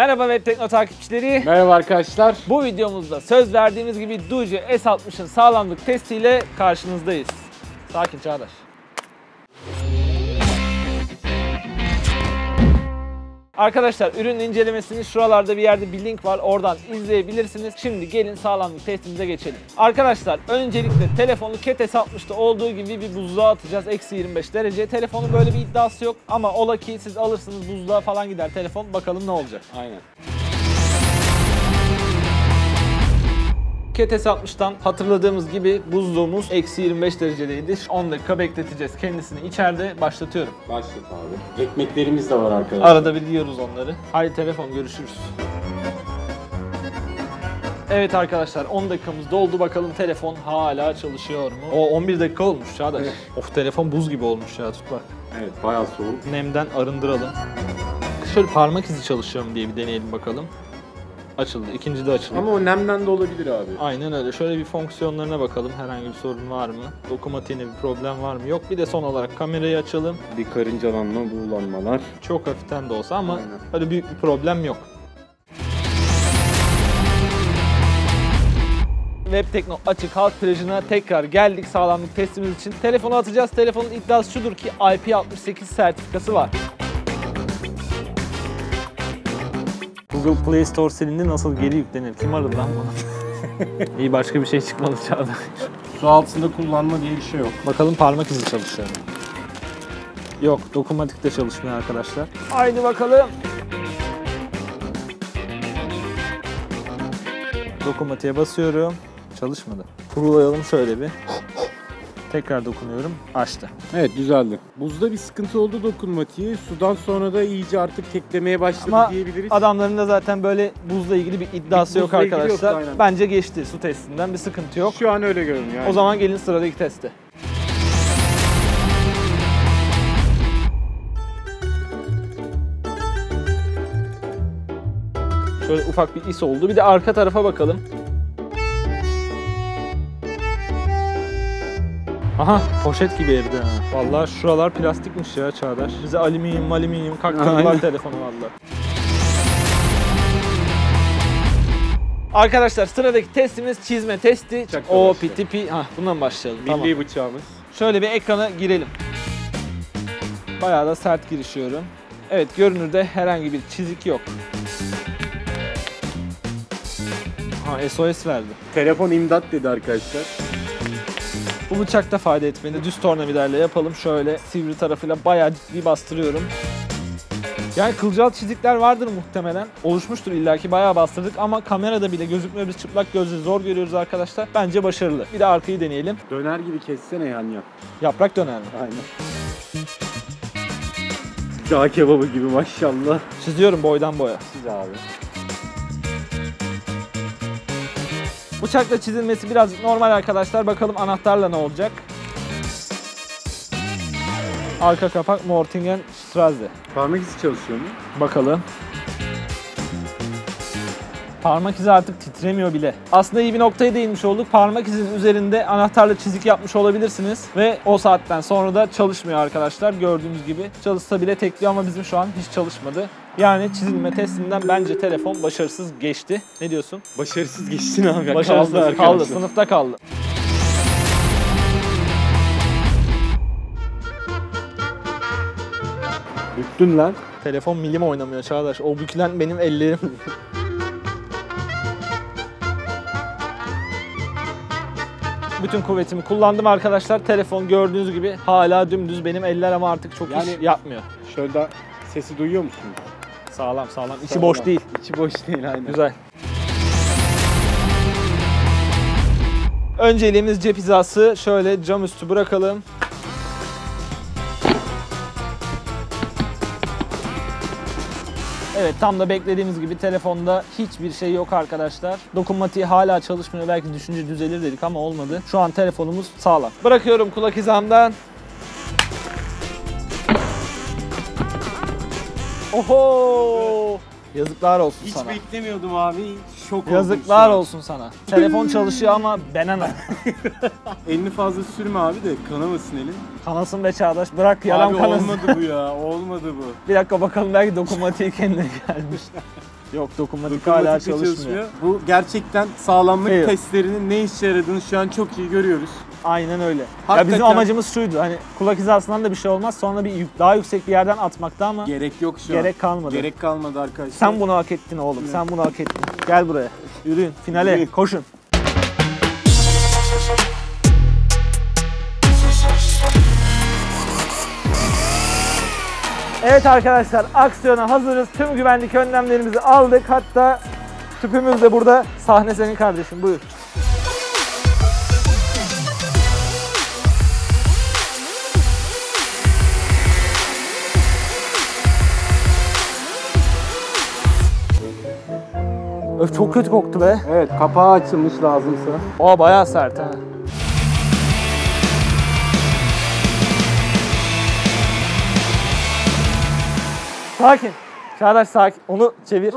Merhaba Webtekno takipçileri. Merhaba arkadaşlar. Bu videomuzda söz verdiğimiz gibi Dooji S60'ın sağlamlık testiyle karşınızdayız. Sakin Çağdaş. Arkadaşlar ürün incelemesini şuralarda bir yerde bir link var, oradan izleyebilirsiniz. Şimdi gelin sağlamlık testimize geçelim. Arkadaşlar öncelikle telefonu Cat S60'da olduğu gibi bir buzluğa atacağız. -25 derece. Telefonun böyle bir iddiası yok ama ola ki siz alırsınız, buzluğa falan gider telefon, bakalım ne olacak. Aynen. Cat S60'tan hatırladığımız gibi buzluğumuz -25 derecedeydi. 10 dakika bekleteceğiz kendisini içeride. Başlatıyorum. Başlat abi. Ekmeklerimiz de var arkadaşlar. Arada bir yiyoruz onları. Haydi telefon, görüşürüz. Evet arkadaşlar 10 dakikamız doldu. Bakalım telefon hala çalışıyor mu? O 11 dakika olmuş Çağdaş. Evet. Of, telefon buz gibi olmuş ya, tut bak. Evet bayağı soğuk. Nemden arındıralım. Şöyle parmak izi çalışıyor mu diye bir deneyelim bakalım. Açıldı. İkinci de açıldı. Ama o nemden de olabilir abi. Aynen öyle. Şöyle bir fonksiyonlarına bakalım. Herhangi bir sorun var mı? Dokumatiğine bir problem var mı? Yok. Bir de son olarak kamerayı açalım. Bir karıncalanma, buğulanmalar. Çok hafiften de olsa ama öyle büyük bir problem yok. Webtekno açık halk plajına tekrar geldik sağlamlık testimiz için. Telefonu atacağız. Telefonun iddiası şudur ki IP68 sertifikası var. Google Play Store silindi, nasıl geri yüklenir? Kim aradı lan bana? İyi, başka bir şey çıkmadı Çağdaş. Su altında kullanma diye bir şey yok. Bakalım parmak izi çalışıyor. Yok, dokunmatik de çalışmıyor arkadaşlar. Haydi bakalım. Dokunmatiğe basıyorum. Çalışmadı. Kurulayalım şöyle bir. Tekrar dokunuyorum. Açtı. Evet, düzeldi. Buzda bir sıkıntı oldu dokunmatiği. Sudan sonra da iyice artık keklemeye başladı ama diyebiliriz. Adamların da zaten böyle buzla ilgili bir iddiası yok arkadaşlar. Yoktu, bence geçti su testinden. Bir sıkıntı yok. Şu an öyle görünüyor. Yani. O zaman gelin sıradaki teste. Şöyle ufak bir is oldu. Bir de arka tarafa bakalım. Aha, poşet gibi eridi ha. Valla şuralar plastikmiş ya Çağdaş. Bize alüminyum kaktırdılar telefonu valla. Arkadaşlar sıradaki testimiz çizme testi. O pitipi. Ha, bundan başlayalım. Milli tamam. Bıçağımız. Şöyle bir ekrana girelim. Bayağı da sert girişiyorum. Evet, görünürde herhangi bir çizik yok. Ha, SOS verdi. Telefon imdat dedi arkadaşlar. Bu bıçakta fayda etmedi. Düz tornaviderle yapalım. Şöyle sivri tarafıyla bayağı ciddi bastırıyorum. Yani kılcal çizikler vardır muhtemelen. Oluşmuştur illaki, bayağı bastırdık ama kamerada bile gözükmüyor. Biz çıplak gözle zor görüyoruz arkadaşlar. Bence başarılı. Bir de arkayı deneyelim. Döner gibi kessene yani yap. Yaprak döner mi? Aynen. Cağ kebabı gibi maşallah. Çiziyorum boydan boya. Çiz abi. Bıçakla çizilmesi birazcık normal arkadaşlar. Bakalım anahtarla ne olacak? Arka kapak Mortingen Strasse. Parmak izi çalışıyor mu? Bakalım. Parmak izi artık titremiyor bile. Aslında iyi bir noktaya değinmiş olduk. Parmak izinin üzerinde anahtarla çizik yapmış olabilirsiniz. Ve o saatten sonra da çalışmıyor arkadaşlar. Gördüğünüz gibi çalışsa bile tekliyor ama bizim şu an hiç çalışmadı. Yani çizilme testinden bence telefon başarısız geçti. Ne diyorsun? Başarısız geçti ne abi? Başarısız kaldı, sınıfta kaldı. Büktün lan. Telefon milim oynamıyor Çağdaş. O bükülen benim ellerim. Bütün kuvvetimi kullandım arkadaşlar. Telefon gördüğünüz gibi hala dümdüz benim eller ama artık çok yani iş yapmıyor. Şöyle daha sesi duyuyor musun? Sağlam sağlam. İçi boş değil. İçi boş değil aynen. Güzel. Önceliğimiz cep hizası. Şöyle cam üstü bırakalım. Evet, tam da beklediğimiz gibi telefonda hiçbir şey yok arkadaşlar. Dokunmatiği hala çalışmıyor. Belki düşünce düzelir dedik ama olmadı. Şu an telefonumuz sağlam. Bırakıyorum kulak hizamdan. Oho! Yazıklar olsun hiç sana. Hiç beklemiyordum abi. Şok oldum. Yazıklar olsun sana. Telefon çalışıyor ama banana. Elini fazla sürme abi de kanamasın elin. Kanasın be Çağdaş. Bırak yalan kanasın. Abi olmadı bu ya. Olmadı bu. Bir dakika bakalım, belki dokunmatiği kendine gelmiş. Yok, dokunmatik hala çalışmıyor. Bu gerçekten sağlamlık testlerinin ne işe yaradığını şu an çok iyi görüyoruz. Aynen öyle. Hakikaten... Ya bizim amacımız şuydu, hani kulak hizasından da bir şey olmaz, sonra bir daha yüksek bir yerden atmakta ama gerek yok şu an. Gerek kalmadı. Gerek kalmadı arkadaşlar. Sen bunu hak ettin oğlum, sen bunu hak ettin. Gel buraya, yürüyün, finale koşun. Evet arkadaşlar, aksiyona hazırız. Tüm güvenlik önlemlerimizi aldık. Hatta tüpümüz de burada. Sahne senin kardeşim, buyur. Öf, çok kötü koktu be. Evet, kapağı açılmış lazımsa. O bayağı sert ha. Sakin. Çağdaş sakin. Onu çevir.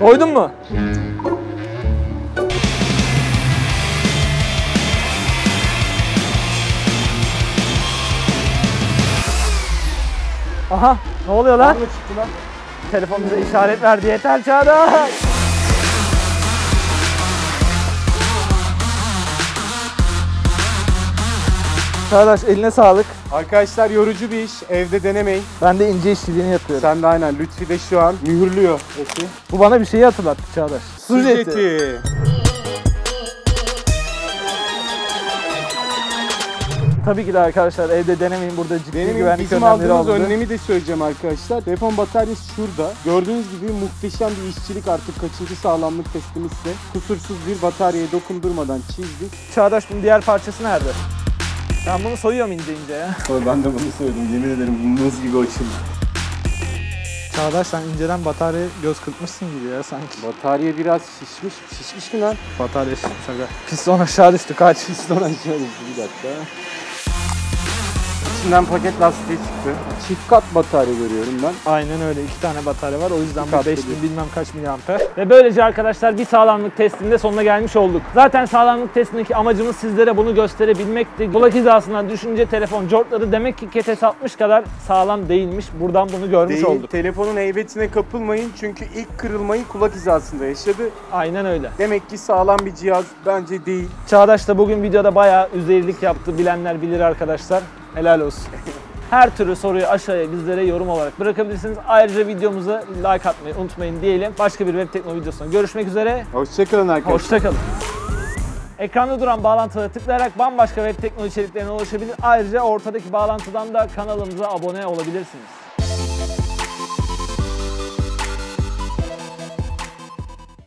Doydun mu? Aha, ne oluyor lan? Telefon bize işaret verdi. Yeter Çağdaş. Çağdaş eline sağlık. Arkadaşlar yorucu bir iş, evde denemeyin. Ben de ince işçiliğini yapıyorum. Sen de aynen, Lütfi de şu an mühürlüyor eti. Bu bana bir şeyi hatırlattı Çağdaş. Su eti. Tabii ki de arkadaşlar evde denemeyin, burada ciddi güvenlik önlemleri alındı. Bizim aldığımız önlemi de söyleyeceğim arkadaşlar. Telefon bataryası şurada. Gördüğünüz gibi muhteşem bir işçilik, artık kaçıncı sağlamlık testimizse. Kusursuz bir bataryaya dokundurmadan çizdik. Çağdaş bunun diğer parçası nerede? Ben bunu soyuyorum ince ince ya. Ben de bunu soydum, yemin ederim buz gibi açıldı. Çağdaş sen inceden bataryaya göz kırpmışsın gibi ya sanki. Batarya biraz şişmiş. Şişmiş mi lan? Batarya şişmiş aga. Piston aşağı düştü, kaç? Piston aşağı düştü, bir dakika. İçinden paket lastiği çıktı. Çift kat batarya görüyorum ben. Aynen öyle, 2 tane batarya var, o yüzden bu 5000 bilmem kaç miliamper. Ve böylece arkadaşlar bir sağlamlık testinde sonuna gelmiş olduk. Zaten sağlamlık testindeki amacımız sizlere bunu gösterebilmekti. Kulak hizasından düşünce telefon cortladı, demek ki KTS 60 kadar sağlam değilmiş. Buradan bunu görmüş olduk. Telefonun heybetine kapılmayın çünkü ilk kırılmayı kulak hizasında yaşadı. Aynen öyle. Demek ki sağlam bir cihaz bence değil. Çağdaş da bugün videoda bayağı üzerilik yaptı, bilenler bilir arkadaşlar. Helal olsun. Her türlü soruyu aşağıya bizlere yorum olarak bırakabilirsiniz. Ayrıca videomuza like atmayı unutmayın diyelim. Başka bir Webtekno videosunda görüşmek üzere. Hoşçakalın arkadaşlar. Hoşçakalın. Ekranda duran bağlantılara tıklayarak bambaşka Webtekno içeriklerine ulaşabilir. Ayrıca ortadaki bağlantıdan da kanalımıza abone olabilirsiniz.